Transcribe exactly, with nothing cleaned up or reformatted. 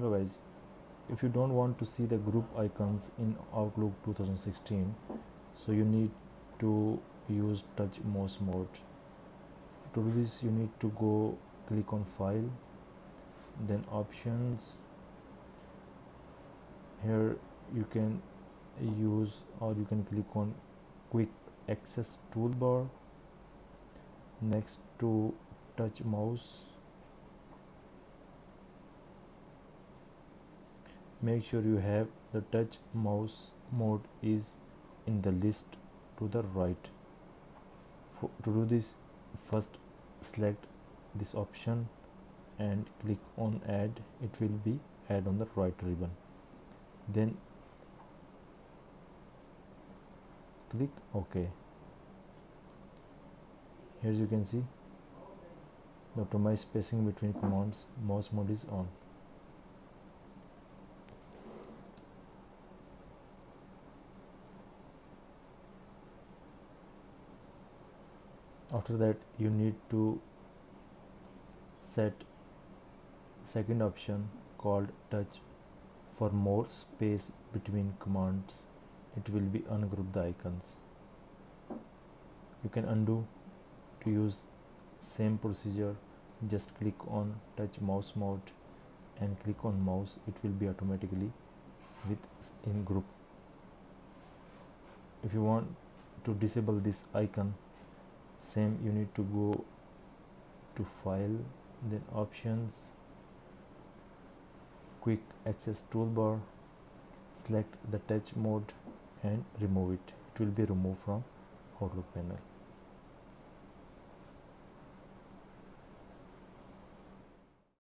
Otherwise, if you don't want to see the group icons in Outlook two thousand sixteen, so you need to use touch mouse mode. To do this, you need to go click on File, then Options. Here you can use, or you can click on Quick Access Toolbar next to touch mouse. Make sure you have the touch mouse mode is in the list to the right. For, to do this, first select this option and click on add. It will be add on the right ribbon, then click OK. Here you can see the optimized spacing between commands. Mouse mode is on. After that, you need to set second option called touch for more space between commands. It will be ungroup the icons. You can undo to use same procedure. Just click on touch mouse mode and click on mouse. It will be automatically with in group. If you want to disable this icon, same, you need to go to File, then Options, Quick Access Toolbar, select the touch mode and remove it. It will be removed from Outlook panel.